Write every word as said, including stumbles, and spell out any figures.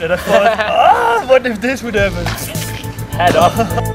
and I thought, ah, what if this would happen? Head up.